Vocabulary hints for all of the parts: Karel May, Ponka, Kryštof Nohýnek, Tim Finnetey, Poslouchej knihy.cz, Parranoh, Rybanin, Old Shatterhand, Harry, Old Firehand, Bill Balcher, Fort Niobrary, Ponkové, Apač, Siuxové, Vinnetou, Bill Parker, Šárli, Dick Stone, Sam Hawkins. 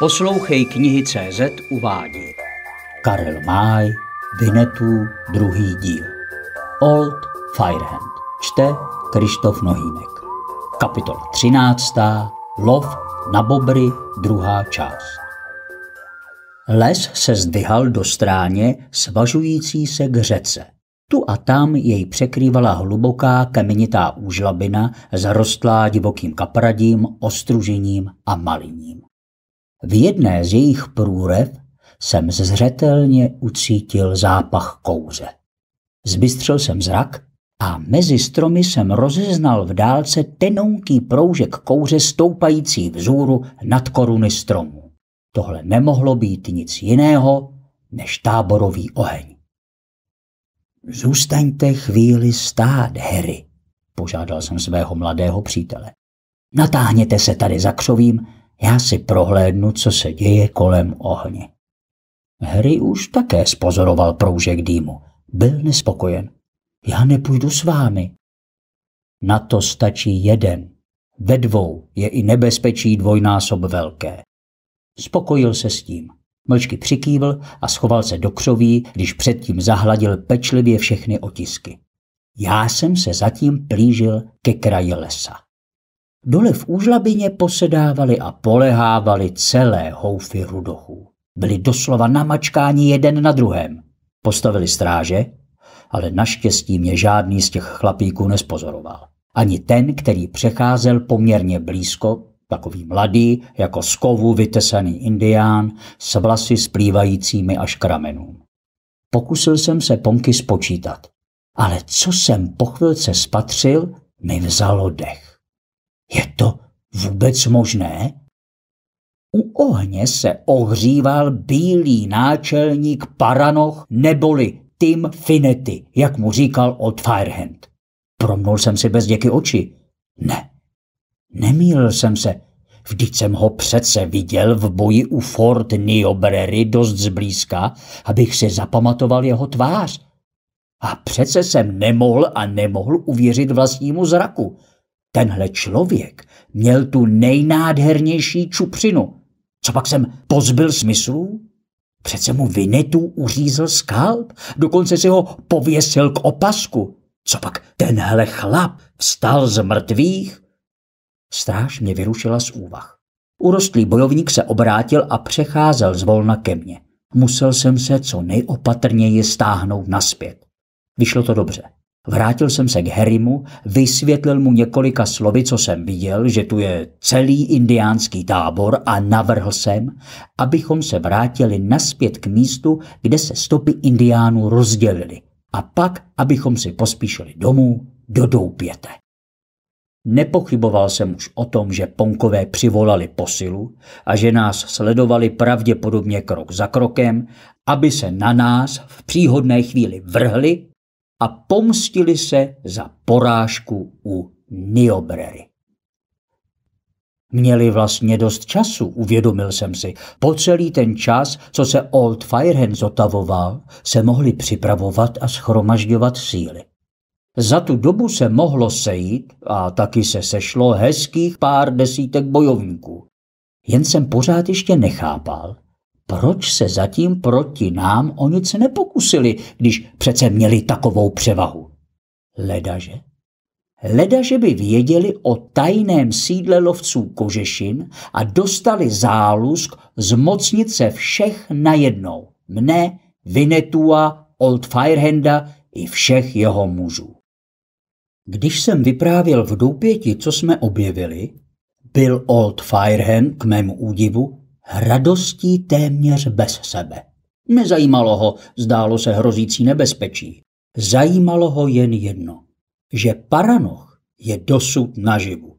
Poslouchej knihy.cz uvádí Karel May, Vinnetou, druhý díl. Old Firehand. Čte Kryštof Nohýnek. Kapitola 13. Lov na bobry, druhá část. Les se zdyhal do stráně svažující se k řece. Tu a tam jej překrývala hluboká kamenitá úžlabina zarostlá divokým kapradím, ostružením a maliním. V jedné z jejich průrev jsem zřetelně ucítil zápach kouře. Zbystřil jsem zrak a mezi stromy jsem rozeznal v dálce tenonký proužek kouře stoupající vzhůru nad koruny stromů. Tohle nemohlo být nic jiného než táborový oheň. Zůstaňte chvíli stát, Harry, požádal jsem svého mladého přítele. Natáhněte se tady za křovím, já si prohlédnu, co se děje kolem ohně. Harry už také spozoroval proužek dýmu. Byl nespokojen. Já nepůjdu s vámi. Na to stačí jeden. Ve dvou je i nebezpečí dvojnásob velké. Spokojil se s tím. Mlčky přikývl a schoval se do křoví, když předtím zahladil pečlivě všechny otisky. Já jsem se zatím plížil ke kraji lesa. Dole v úžlabině posedávali a polehávali celé houfy rudochů. Byli doslova namačkáni jeden na druhém. Postavili stráže, ale naštěstí mě žádný z těch chlapíků nespozoroval. Ani ten, který přecházel poměrně blízko, takový mladý, jako z kovu vytesaný indián, s vlasy splývajícími až k ramenům. Pokusil jsem se Ponky spočítat, ale co jsem po chvilce spatřil, mi vzalo dech. Je to vůbec možné? U ohně se ohříval bílý náčelník Parranoh neboli Tim Finnetey, jak mu říkal Old Firehand. Promnul jsem si bez děky oči. Ne. Nemýlil jsem se, vždyť jsem ho přece viděl v boji u Fort Niobrary dost zblízka, abych si zapamatoval jeho tvář. A přece jsem nemohl uvěřit vlastnímu zraku. Tenhle člověk měl tu nejnádhernější čupřinu. Co pak jsem pozbyl smyslů? Přece mu Vinnetou uřízl skalp, dokonce si ho pověsil k opasku. Co pak tenhle chlap vstal z mrtvých? Stráž mě vyrušila z úvah. Urostlý bojovník se obrátil a přecházel zvolna ke mně. Musel jsem se co nejopatrněji stáhnout nazpět. Vyšlo to dobře. Vrátil jsem se k Harrymu, vysvětlil mu několika slovy, co jsem viděl, že tu je celý indiánský tábor, a navrhl jsem, abychom se vrátili nazpět k místu, kde se stopy indiánů rozdělily, a pak, abychom si pospíšili domů do doupěte. Nepochyboval jsem už o tom, že Ponkové přivolali posilu a že nás sledovali pravděpodobně krok za krokem, aby se na nás v příhodné chvíli vrhli a pomstili se za porážku u Niobrary. Měli vlastně dost času, uvědomil jsem si. Po celý ten čas, co se Old Firehand zotavoval, se mohli připravovat a shromažďovat síly. Za tu dobu se mohlo sejít a taky se sešlo hezkých pár desítek bojovníků. Jen jsem pořád ještě nechápal, proč se zatím proti nám o nic nepokusili, když přece měli takovou převahu. Ledaže? Ledaže by věděli o tajném sídle lovců kožešin a dostali zálusk z mocnice všech najednou. Mne, Vinnetua, Old Firehanda i všech jeho mužů. Když jsem vyprávěl v doupěti, co jsme objevili, byl Old Firehand k mému údivu radostí téměř bez sebe. Nezajímalo ho, zdálo se, hrozící nebezpečí. Zajímalo ho jen jedno, že Parranoh je dosud naživu.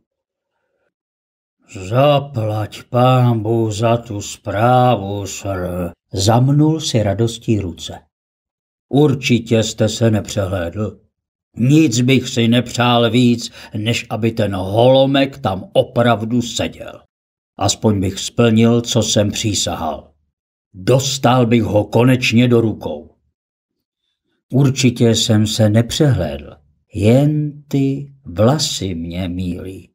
Zaplať pánbu za tu zprávu, sir, zamnul si radostí ruce. Určitě jste se nepřehlédl. Nic bych si nepřál víc, než aby ten holomek tam opravdu seděl. Aspoň bych splnil, co jsem přísahal. Dostal bych ho konečně do rukou. Určitě jsem se nepřehlédl. Jen ty vlasy mě mýlí.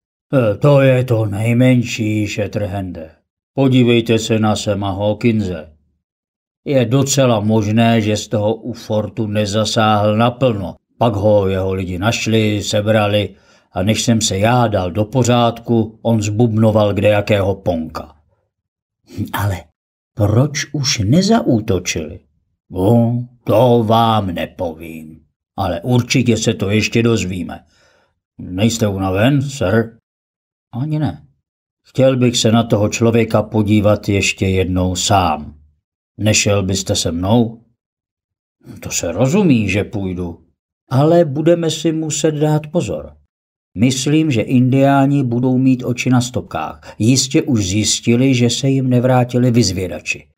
To je to nejmenší, Shatterhande. Podívejte se na Sama Hawkinse. Je docela možné, že z toho u fortu nezasáhl naplno. Pak ho jeho lidi našli, sebrali a než jsem se já dal do pořádku, on zbubnoval kdejakého Ponka. Ale proč už nezaútočili? No, to vám nepovím, ale určitě se to ještě dozvíme. Nejste unaven, sir? Ani ne. Chtěl bych se na toho člověka podívat ještě jednou sám. Nešel byste se mnou? To se rozumí, že půjdu. Ale budeme si muset dát pozor. Myslím, že indiáni budou mít oči na stopkách. Jistě už zjistili, že se jim nevrátili vyzvědači.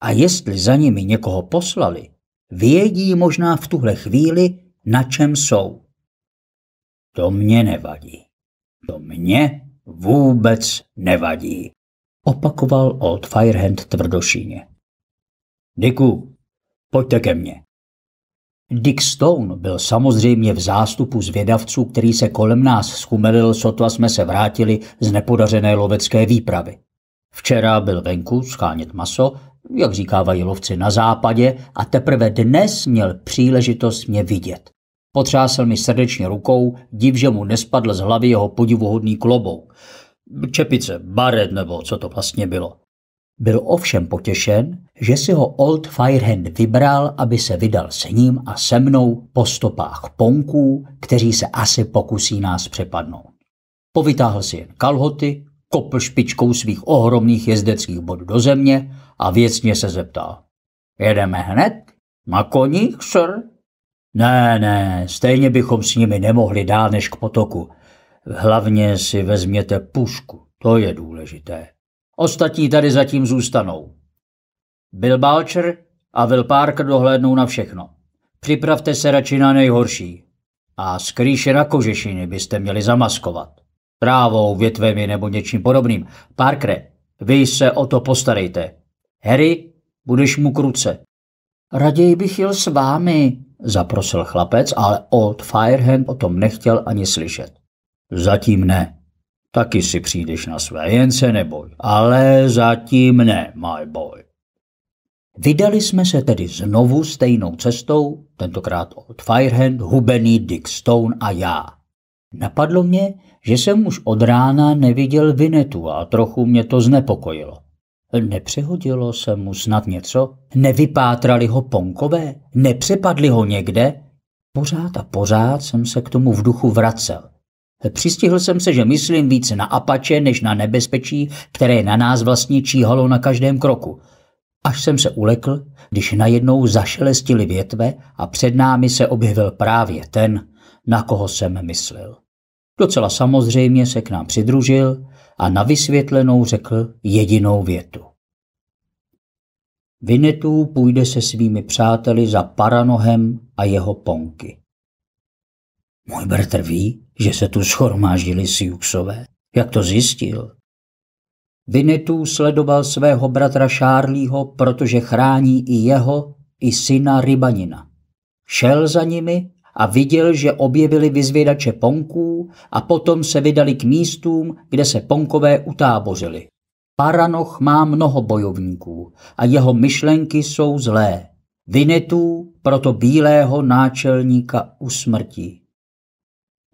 A jestli za nimi někoho poslali, vědí možná v tuhle chvíli, na čem jsou. To mě nevadí. To mě vůbec nevadí, opakoval Old Firehand tvrdošíně. Dicku, pojďte ke mně. Dick Stone byl samozřejmě v zástupu zvědavců, který se kolem nás schumelil, sotva jsme se vrátili z nepodařené lovecké výpravy. Včera byl venku schánět maso, jak říkávají lovci na západě, a teprve dnes měl příležitost mě vidět. Potřásl mi srdečně rukou, div, že mu nespadl z hlavy jeho podivuhodný klobouk. Čepice, baret nebo co to vlastně bylo. Byl ovšem potěšen, že si ho Old Firehand vybral, aby se vydal s ním a se mnou po stopách Ponků, kteří se asi pokusí nás přepadnout. Povytáhl si jen kalhoty, kopl špičkou svých ohromných jezdeckých bod do země a věcně se zeptal. Jedeme hned? Na koních, sir? Ne, ne, stejně bychom s nimi nemohli dál než k potoku. Hlavně si vezměte pušku, to je důležité. Ostatní tady zatím zůstanou. Bill Balcher a Bill Parker dohlédnou na všechno. Připravte se radši na nejhorší. A skrýše na kožešiny byste měli zamaskovat. Trávou, větvemi nebo něčím podobným. Parkere, vy se o to postarejte. Harry, budeš mu k ruce. Raději bych jel s vámi, zaprosil chlapec, ale Old Firehand o tom nechtěl ani slyšet. Zatím ne. Taky si přijdeš na své, jen se neboj. Ale zatím ne, my boy. Vydali jsme se tedy znovu stejnou cestou, tentokrát Old Firehand, hubený Dick Stone a já. Napadlo mě, že jsem už od rána neviděl Vinnetou a trochu mě to znepokojilo. Nepřehodilo se mu snad něco? Nevypátrali ho Ponkové? Nepřepadli ho někde? Pořád a pořád jsem se k tomu v duchu vracel. Přistihl jsem se, že myslím víc na Apače než na nebezpečí, které na nás vlastně číhalo na každém kroku. Až jsem se ulekl, když najednou zašelestily větve a před námi se objevil právě ten, na koho jsem myslel. Docela samozřejmě se k nám přidružil a na vysvětlenou řekl jedinou větu. Vinnetou půjde se svými přáteli za Parranohem a jeho Ponky. Můj bratr ví, že se tu shromáždili Siuxové. Jak to zjistil? Vinnetou sledoval svého bratra Šárlího, protože chrání i jeho, i syna Rybanina. Šel za nimi a viděl, že objevili vyzvědače Ponků a potom se vydali k místům, kde se Ponkové utábořili. Parranoh má mnoho bojovníků a jeho myšlenky jsou zlé. Vinnetou proto bílého náčelníka usmrtí.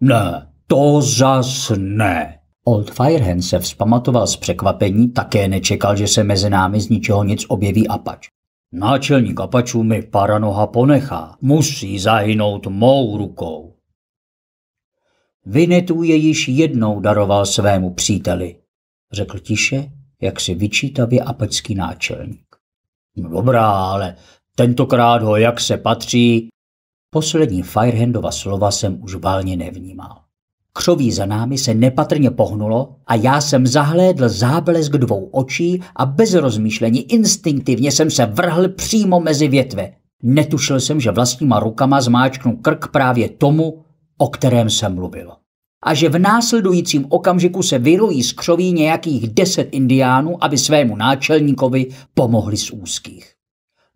Ne, to zas ne. Old Firehand se vzpamatoval z překvapení, také nečekal, že se mezi námi z ničeho nic objeví Apač. Náčelník Apačů mi Parranoha ponechá. Musí zahynout mou rukou. Vinnetou je již jednou daroval svému příteli, řekl tiše, jak si vyčítavě apačský náčelník. Dobrá, ale tentokrát ho jak se patří. Poslední Firehandova slova jsem už valně nevnímal. Křoví za námi se nepatrně pohnulo a já jsem zahlédl záblesk dvou očí a bez rozmýšlení instinktivně jsem se vrhl přímo mezi větve. Netušil jsem, že vlastníma rukama zmáčknu krk právě tomu, o kterém jsem mluvil. A že v následujícím okamžiku se vyrojí z křoví nějakých 10 indiánů, aby svému náčelníkovi pomohli z úzkých.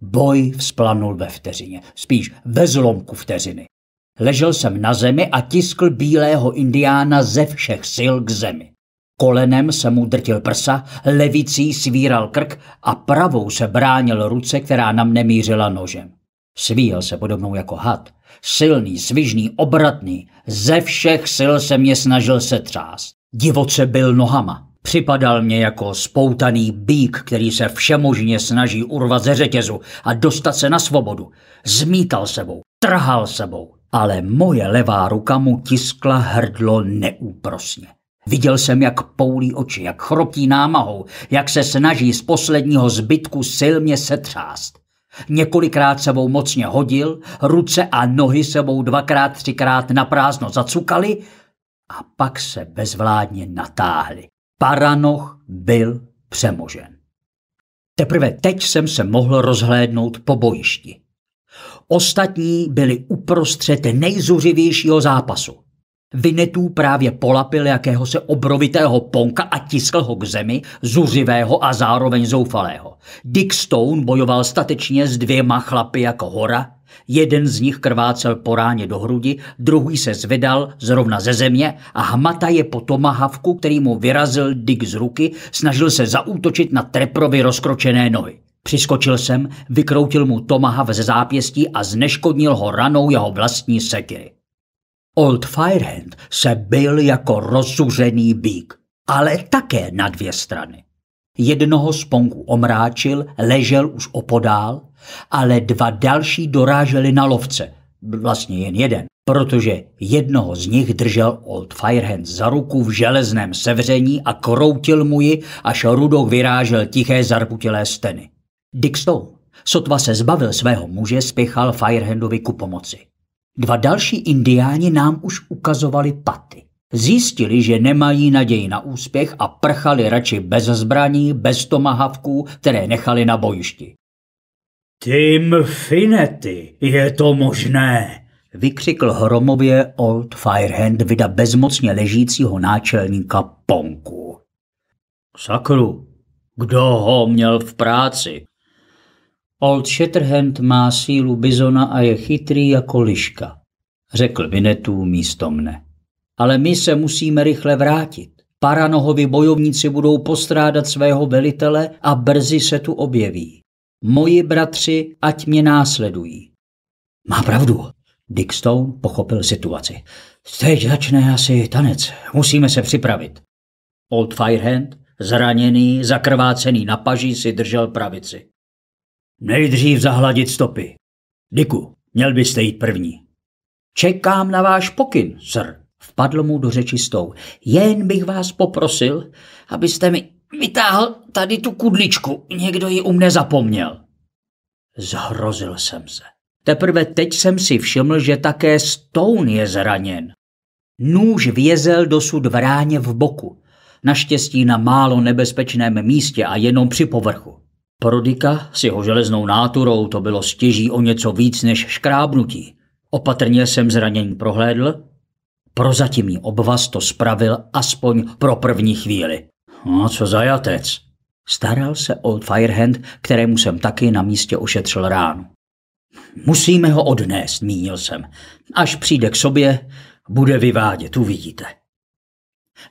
Boj vzplanul ve vteřině, spíš ve zlomku vteřiny. Ležel jsem na zemi a tiskl bílého indiána ze všech sil k zemi. Kolenem se mu drtil prsa, levicí svíral krk a pravou se bránil ruce, která na mne mířila nožem. Svíjel se podobnou jako had. Silný, svižný, obratný. Ze všech sil se mě snažil setřást. Divoce byl nohama. Připadal mě jako spoutaný býk, který se všemožně snaží urvat ze řetězu a dostat se na svobodu. Zmítal sebou, trhal sebou, ale moje levá ruka mu tiskla hrdlo neúprosně. Viděl jsem, jak poulí oči, jak chroptí námahou, jak se snaží z posledního zbytku sil mě setřást. Několikrát sebou mocně hodil, ruce a nohy sebou dvakrát, třikrát naprázdno zacukali a pak se bezvládně natáhli. Parranoh byl přemožen. Teprve teď jsem se mohl rozhlédnout po bojišti. Ostatní byli uprostřed nejzuřivějšího zápasu. Vinnetou právě polapil jakéhosi obrovitého Ponka a tiskl ho k zemi, zuřivého a zároveň zoufalého. Dick Stone bojoval statečně s dvěma chlapy jako hora, jeden z nich krvácel po ráně do hrudi, druhý se zvedal zrovna ze země a hmataje po tomahavku, který mu vyrazil Dick z ruky, snažil se zaútočit na Treprovi rozkročené nohy. Přiskočil jsem, vykroutil mu tomahav ze zápěstí a zneškodnil ho ranou jeho vlastní sekiry. Old Firehand se bil jako rozuřený býk, ale také na dvě strany. Jednoho z Ponků omráčil, ležel už opodál, ale dva další doráželi na lovce, vlastně jen jeden, protože jednoho z nich držel Old Firehand za ruku v železném sevření a kroutil mu ji, až Rudoch vyrážel tiché zarputilé steny. Dick Stone, sotva se zbavil svého muže, spěchal Firehandovi ku pomoci. Dva další indiáni nám už ukazovali paty. Zjistili, že nemají naději na úspěch a prchali radši bez zbraní, bez tomahavků, které nechali na bojišti. Tim Finnetey, je to možné, vykřikl hromově Old Firehand, vida bezmocně ležícího náčelníka Ponku. Sakru, kdo ho měl v práci? Old Shatterhand má sílu bizona a je chytrý jako liška, řekl Vinnetou místo mne. Ale my se musíme rychle vrátit. Paranohovi bojovníci budou postrádat svého velitele a brzy se tu objeví. Moji bratři, ať mě následují. Má pravdu. Dick Stone pochopil situaci. Teď začne asi tanec. Musíme se připravit. Old Firehand, zraněný, zakrvácený na paži, si držel pravici. Nejdřív zahladit stopy. Dicku, měl byste jít první. Čekám na váš pokyn, sir. Vpadl mu do řeči Stone. Jen bych vás poprosil, abyste mi vytáhl tady tu kudličku. Někdo ji u mne zapomněl. Zhrozil jsem se. Teprve teď jsem si všiml, že také Stone je zraněn. Nůž vězel dosud v ráně v boku. Naštěstí na málo nebezpečném místě a jenom při povrchu. Pro Dicka s jeho železnou náturou to bylo stěží o něco víc než škrábnutí. Opatrně jsem zranění prohlédl. Prozatímní obvaz to spravil aspoň pro první chvíli. No, co za jatec. Staral se Old Firehand, kterému jsem taky na místě ošetřil ránu. Musíme ho odnést, mínil jsem. Až přijde k sobě, bude vyvádět, uvidíte.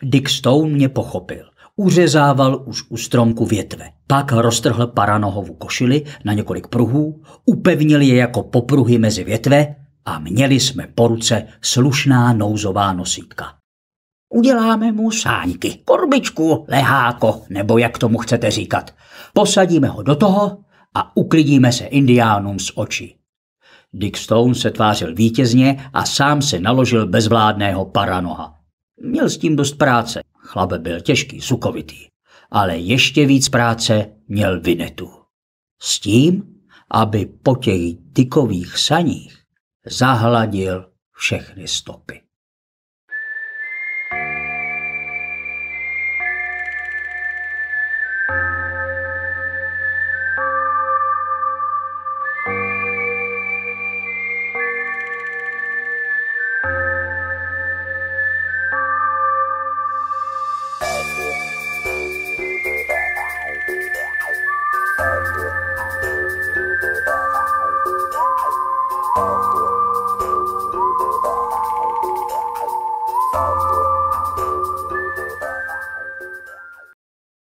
Dick Stone mě pochopil. Uřezával už u stromku větve. Pak roztrhl Paranohovu košili na několik pruhů, upevnil je jako popruhy mezi větve a měli jsme po ruce slušná nouzová nosítka. Uděláme mu sáňky, korbičku, leháko, nebo jak tomu chcete říkat. Posadíme ho do toho a uklidíme se indiánům z očí. Dick Stone se tvářil vítězně a sám se naložil bezvládného Paranoha. Měl s tím dost práce. Chlap byl těžký, sukovitý, ale ještě víc práce měl Vinnetou. S tím, aby po těch Dickových saních zahladil všechny stopy.